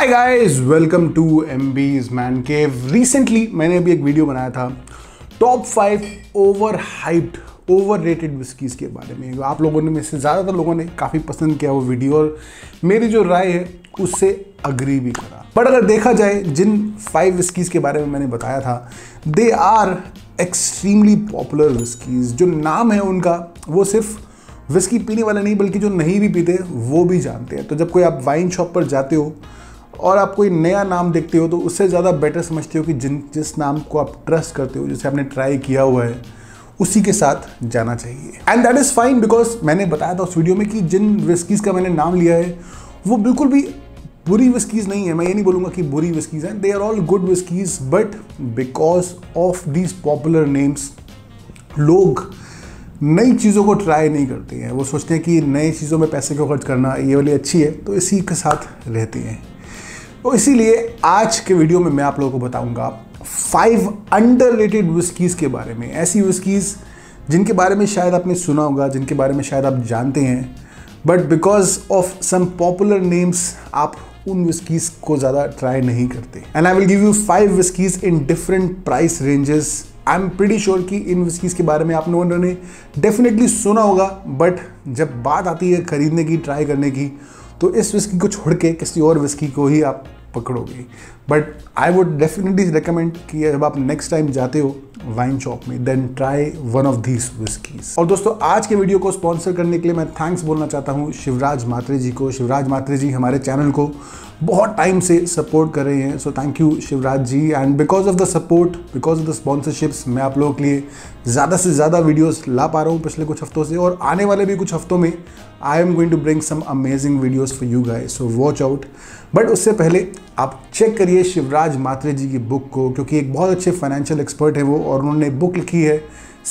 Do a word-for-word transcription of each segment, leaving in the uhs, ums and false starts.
Hi guys, welcome to M B's man cave. Recently मैंने अभी एक वीडियो बनाया था top five over hyped over rated whiskies के बारे में। आप लोगों ने में से ज़्यादातर लोगों ने काफ़ी पसंद किया वो वीडियो और मेरी जो राय है उससे अग्री भी करा। बट अगर देखा जाए जिन फाइव विस्कीज़ के बारे में मैंने बताया था, they are extremely popular whiskies. जो नाम है उनका वो सिर्फ विस्की पीने वाले नहीं बल्कि जो नहीं भी पीते वो भी जानते हैं। तो जब कोई आप वाइन शॉप पर जाते हो और आप कोई नया नाम देखते हो तो उससे ज़्यादा बेटर समझते हो कि जिन जिस नाम को आप ट्रस्ट करते हो, जिसे आपने ट्राई किया हुआ है, उसी के साथ जाना चाहिए। And that is fine because मैंने बताया था उस वीडियो में कि जिन विस्कीज़ का मैंने नाम लिया है वो बिल्कुल भी बुरी विस्कीज़ नहीं है। मैं ये नहीं बोलूँगा कि बुरी विस्कीज़ हैं, they are all good whiskies. But because of these popular names लोग नई चीज़ों को ट्राई नहीं करते हैं। वो सोचते हैं कि नई चीज़ों में पैसे क्यों खर्च करना, ये वाली अच्छी है तो इसी के साथ रहते हैं। तो इसीलिए आज के वीडियो में मैं आप लोगों को बताऊंगा फाइव अंडररेटेड विस्कीज़ के बारे में। ऐसी विस्कीज़ जिनके बारे में शायद आपने सुना होगा, जिनके बारे में शायद आप जानते हैं, but because of some popular names आप उन विस्कीज़ को ज़्यादा ट्राई नहीं करते। And I will give you five whiskies in different price ranges. I am pretty sure कि इन विस्कीज़ के बारे में आप लोगों ने डेफिनेटली सुना होगा, बट जब बात आती है खरीदने की, ट्राई करने की, तो इस विस्की को छोड़ के किसी और विस्की को ही आप पकड़ोगे। But I would definitely recommend कि जब आप नेक्स्ट टाइम जाते हो वाइन शॉप में, then try one of these whiskies. और दोस्तों, आज के वीडियो को स्पॉन्सर करने के लिए मैं थैंक्स बोलना चाहता हूँ शिवराज म्हात्रे जी को। शिवराज म्हात्रे जी हमारे चैनल को बहुत टाइम से सपोर्ट कर रहे हैं, so thank you Shivraj ji. And because of the support, because of the sponsorships, मैं आप लोगों के लिए ज़्यादा से ज़्यादा वीडियोस ला पा रहा हूँ पिछले कुछ हफ्तों से, और आने वाले भी कुछ हफ्तों में I am going to bring some amazing videos for you guys, so watch out. But उससे पहले आप चेक करिए शिवराज म्हात्रे जी की बुक को, क्योंकि एक बहुत अच्छे फाइनेंशियल एक्सपर्ट है वो, और उन्होंने बुक लिखी है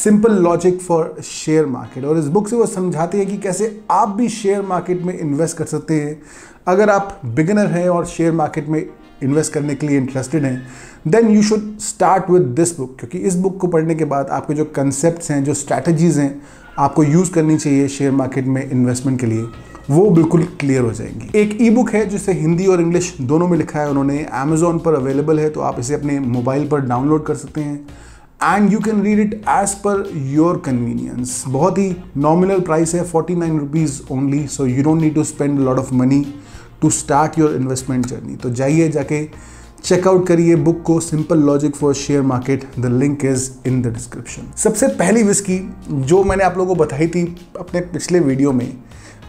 simple logic for share market. और इस बुक से वो समझाते हैं कि कैसे आप भी शेयर मार्केट में इन्वेस्ट कर सकते हैं। अगर आप बिगिनर हैं और शेयर मार्केट में इन्वेस्ट करने के लिए इंटरेस्टेड हैं, then you should start with this book, क्योंकि इस बुक को पढ़ने के बाद आपके जो कंसेप्ट्स हैं, जो स्ट्रैटेजीज़ हैं आपको यूज़ करनी चाहिए शेयर मार्केट में इन्वेस्टमेंट के लिए, वो बिल्कुल क्लियर हो जाएंगी। एक ई बुक है जिसे हिंदी और इंग्लिश दोनों में लिखा है उन्होंने, अमेजोन पर अवेलेबल है, तो आप इसे अपने मोबाइल पर डाउनलोड कर सकते हैं and you can read it as per your convenience. बहुत ही नॉमिनल प्राइस है, forty nine rupees only, so you don't need to spend lot of money to start your investment journey. तो जाइए, जाके चेकआउट करिए बुक को, simple logic for share market, the link is in the description. सबसे पहली whisky जो मैंने आप लोगों को बताई थी अपने पिछले वीडियो में,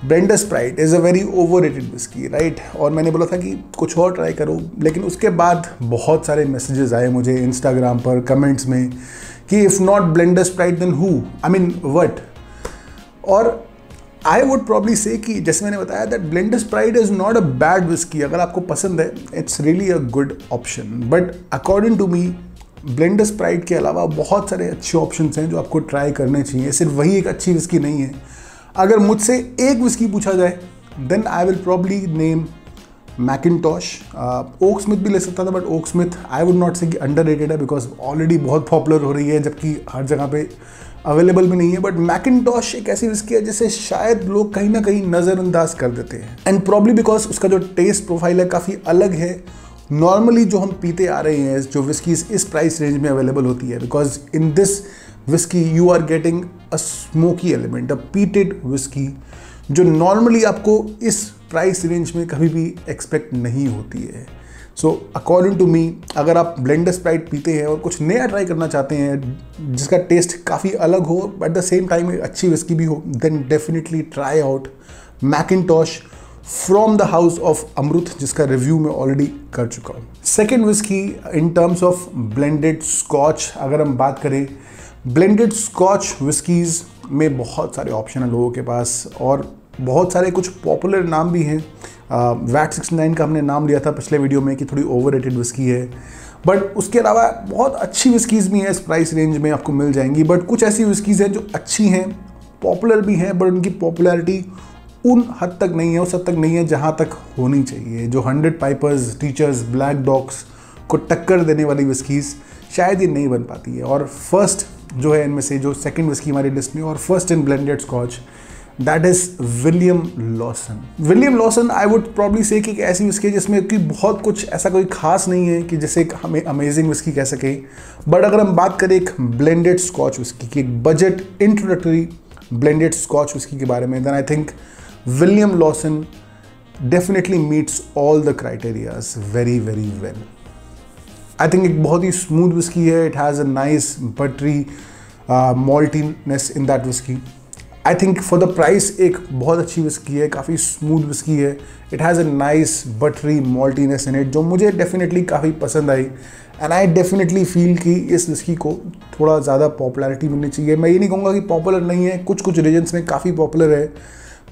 Blenders Pride is a very overrated whisky, right. और मैंने बोला था कि कुछ और ट्राई करो, लेकिन उसके बाद बहुत सारे मैसेजेस आए मुझे इंस्टाग्राम पर कमेंट्स में कि if not Blenders Pride then who, I mean what. और आई वुड प्रॉब्ली से कि जैसे मैंने बताया that Blenders Pride is not a bad whisky. अगर आपको पसंद है it's really a good option, but according to me Blenders Pride के अलावा बहुत सारे अच्छे ऑप्शंस हैं जो आपको ट्राई करने चाहिए। सिर्फ वही एक अच्छी विस्की नहीं है। अगर मुझसे एक विस्की पूछा जाए then I will probably name Mac इंटॉश। Oaksmith भी ले सकता था, but Oaksmith I would not say कि अंडररेटेड है बिकॉज ऑलरेडी बहुत पॉपुलर हो रही है, जबकि हर जगह पे अवेलेबल भी नहीं है। बट मैक इंटॉश एक ऐसी विस्की है जिसे शायद लोग कहीं ना कहीं नज़रअंदाज कर देते हैं, एंड प्रॉब्ली बिकॉज उसका जो टेस्ट प्रोफाइल है काफ़ी अलग है नॉर्मली जो हम पीते आ रहे हैं, जो विस्कीज़ इस प्राइस रेंज में अवेलेबल होती है। Because in this whisky you are getting a smoky element, a peated whisky, जो नॉर्मली आपको इस प्राइस रेंज में कभी भी एक्सपेक्ट नहीं होती है। सो अकॉर्डिंग टू मी, अगर आप ब्लेंडर्स प्राइड पीते हैं और कुछ नया ट्राई करना चाहते हैं जिसका टेस्ट काफ़ी अलग हो एट द सेम टाइम अच्छी विस्की भी हो, then definitely try out Mac इंटॉश from the house of Amrut, जिसका रिव्यू मैं ऑलरेडी कर चुका हूँ। Second whisky in terms of blended Scotch, अगर हम बात करें ब्लेंडेड स्कॉच विस्कीज़ में बहुत सारे ऑप्शन हैं लोगों के पास, और बहुत सारे कुछ पॉपुलर नाम भी हैं। वैट सिक्सटी नाइन का हमने नाम लिया था पिछले वीडियो में कि थोड़ी ओवररेटेड विस्की है, बट उसके अलावा बहुत अच्छी विस्कीज़ भी हैं इस प्राइस रेंज में आपको मिल जाएंगी। बट कुछ ऐसी विस्कीज़ हैं जो अच्छी हैं, पॉपुलर भी हैं, बट उनकी पॉपुलैरिटी उन हद तक नहीं है, उस हद तक नहीं है जहाँ तक होनी चाहिए। जो hundred Pipers, Teachers, Black Dogs को टक्कर देने वाली विस्कीज़ शायद ये नहीं बन पाती है। और फर्स्ट जो है इनमें से, जो सेकंड विस्की हमारी लिस्ट में और first in blended Scotch, that is William Lawson. William Lawson I would probably say कि ऐसी विस्की जिसमें कि बहुत कुछ ऐसा कोई खास नहीं है कि जैसे एक हमें अमेजिंग विस्की कह सके, बट अगर हम बात करें एक ब्लेंडेड स्कॉच विस्की की, एक budget introductory blended Scotch whisky के बारे में, then I think William Lawson definitely meets all the criterias very very well. I think एक बहुत ही smooth whiskey है. It has a nice buttery uh, maltiness in that whiskey. I think for the price एक बहुत अच्छी whiskey है, काफ़ी smooth whiskey है. It has a nice buttery maltiness in it जो मुझे definitely काफ़ी पसंद आई, and I definitely feel कि इस whiskey को थोड़ा ज़्यादा popularity मिलनी चाहिए. मैं ये नहीं कहूँगा कि popular नहीं है, कुछ कुछ regions में काफ़ी popular है,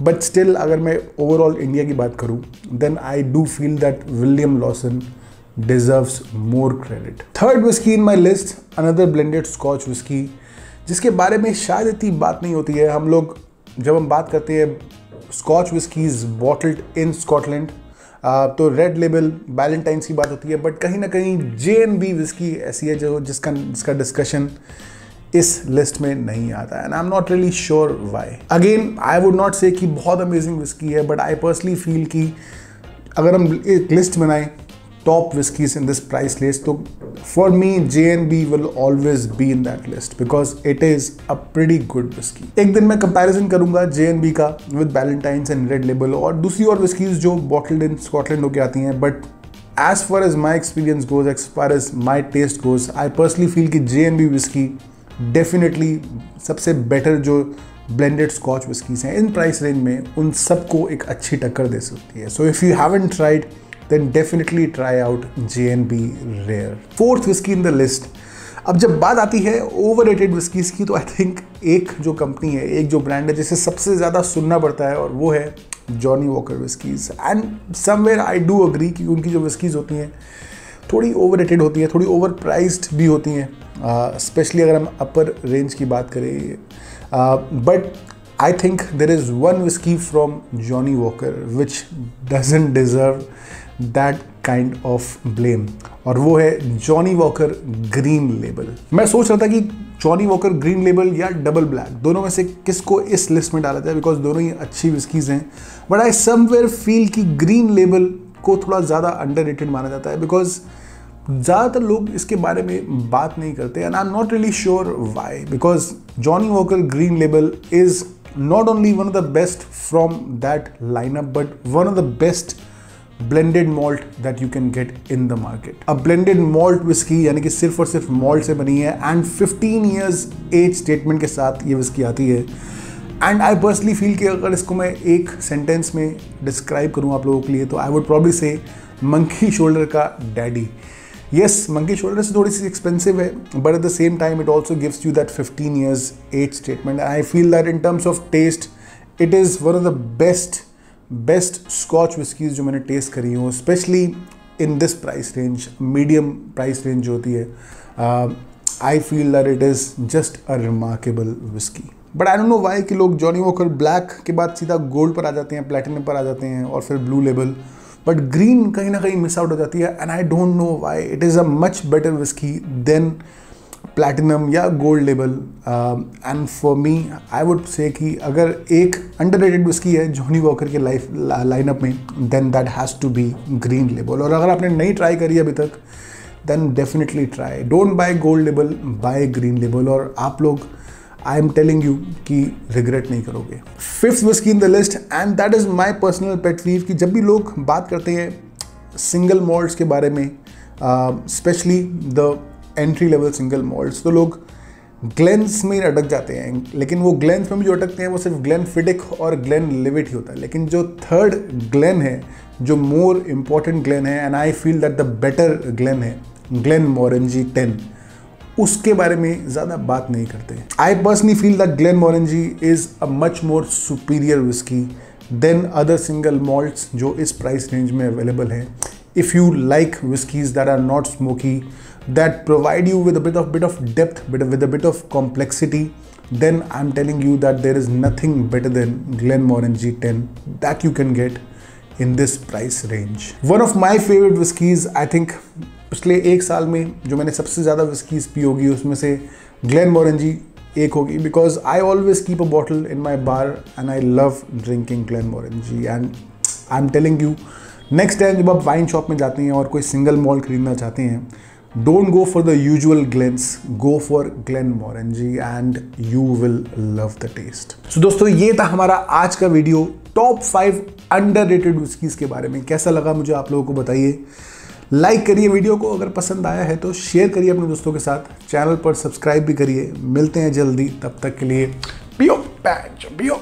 बट स्टिल अगर मैं ओवरऑल इंडिया की बात करूँ then I do feel that William Lawson deserves more credit. Third whisky in my list, another blended Scotch whisky जिसके बारे में शायद इतनी बात नहीं होती है. हम लोग जब हम बात करते हैं Scotch whiskies bottled in Scotland तो रेड लेबल, बैलेंटाइंस की बात होती है, बट कहीं ना कहीं जे एंड बी विस्की ऐसी है जो जिसका जिसका डिस्कशन इस लिस्ट में नहीं आता, and I am not really sure why. Again I would not say कि बहुत अमेजिंग विस्की है, बट आई पर्सनली फील कि अगर हम एक लिस्ट बनाएं top whiskies in this price list तो for me J and B will always be in that list because it is a pretty good whisky. एक दिन मैं कंपैरिजन करूंगा जे एंड बी का with Ballantine's and Red Label और दूसरी और whiskeys जो बॉटल्ड इन स्कॉटलैंड होकर आती हैं, but as far as my experience goes, as far as my taste goes, I personally feel कि J and B whisky definitely सबसे बेटर जो ब्लेंडेड स्कॉच विस्कीज़ हैं इन प्राइस रेंज में उन सबको एक अच्छी टक्कर दे सकती है. So if you haven't tried then definitely try out J and B Rare. Fourth whisky in the list, अब जब बात आती है ओवररेटेड विस्कीज़ की तो आई थिंक एक जो कंपनी है, एक जो ब्रांड है जिसे सबसे ज़्यादा सुनना पड़ता है और वो है Johnnie Walker whiskies. And somewhere I do agree कि उनकी जो विस्कीज़ होती हैं थोड़ी ओवररेटेड होती हैं, थोड़ी ओवरप्राइस्ड भी होती हैं, स्पेशली uh, अगर हम अपर रेंज की बात करें. But I think there is one whisky from Johnnie Walker which doesn't deserve that kind of blame, और वो है जॉनी वॉकर ग्रीन लेबल. मैं सोच रहा था कि जॉनी वॉकर ग्रीन लेबल या डबल ब्लैक दोनों में से किसको इस लिस्ट में डाला जाए बिकॉज दोनों ही अच्छी विस्कीज़ हैं, बट आई समवेयर फील कि ग्रीन लेबल को थोड़ा ज़्यादा अंडररेटेड माना जाता है बिकॉज ज़्यादातर लोग इसके बारे में बात नहीं करते, and I am not really sure why because Johnnie Walker Green Label is not only one of the best from that lineup but one of the best blended malt that you can get in the market. अब blended malt whisky यानी कि सिर्फ और सिर्फ malt से बनी है and fifteen years age statement के साथ ये विस्की आती है, एंड आई पर्सनली फील कि अगर इसको मैं एक सेंटेंस में डिस्क्राइब करूँ आप लोगों के लिए तो I would probably say Monkey Shoulder का डैडी. येस, मंकी शोल्डर से थोड़ी सी एक्सपेंसिव है but at the same time it also gives you that fifteen years age statement, and I feel that in terms of taste it is one of the best best Scotch whiskies जो मैंने taste करी हूँ, specially in this price range, medium price range जो होती है. I feel that it is just a remarkable whisky, but I don't know why कि लोग Johnny walker black के बाद सीधा गोल्ड पर आ जाते हैं, प्लेटिनम पर आ जाते हैं और फिर ब्लू लेबल, बट ग्रीन कहीं ना कहीं मिस आउट हो जाती है, and I don't know why. It is a much better whisky than platinum या gold label, and for me I would say कि अगर एक अंडररेटेड विस्की है जॉनी वॉकर के लाइफ लाइनअप में then that has to be green label, और अगर आपने नहीं ट्राई करी अभी तक then definitely try. Don't buy gold label, buy green label, और आप लोग आई एम टेलिंग यू कि रिग्रेट नहीं करोगे. Fifth whisky in the list and that is my personal pet peeve कि जब भी लोग बात करते हैं सिंगल मॉल्ट्स के बारे में, specially the entry level single malts, तो लोग ग्लेंस में अटक जाते हैं, लेकिन वो ग्लेंस में भी जो अटकते हैं वो सिर्फ ग्लेनफिडिक और ग्लेनलिवेट ही होता है, लेकिन जो थर्ड ग्लेन है जो मोर इम्पॉर्टेंट ग्लेन है and I feel that the better Glen है ग्लेनमोरेंजी टेन, उसके बारे में ज़्यादा बात नहीं करते. I personally feel that Glenmorangie is a much more superior whisky than other single malts जो इस प्राइस रेंज में अवेलेबल है. If you like whiskies that are not smoky that provide you with a bit of bit of depth with a bit of complexity then I am telling you that there is nothing better than Glenmorangie ten that you can get in this price range. One of my favourite whiskies I think पिछले एक साल में जो मैंने सबसे ज़्यादा whiskies P होगी उसमें से ग्लेनमोरेंजी ek hogi, because I always keep a bottle in my bar and I love drinking Glenmorangie. And I'm telling you, next time जब आप वाइन शॉप में जाते हैं और कोई सिंगल मॉल्ट खरीदना चाहते हैं, don't go for the usual Glens, go for Glenmorangie and you will love the taste. So दोस्तों, ये था हमारा आज का video top five underrated whiskies के बारे में. कैसा लगा मुझे आप लोगों को बताइए, लाइक करिए वीडियो को, अगर पसंद आया है तो शेयर करिए अपने दोस्तों के साथ, चैनल पर सब्सक्राइब भी करिए. मिलते हैं जल्दी, तब तक के लिए पियो पैच पियो.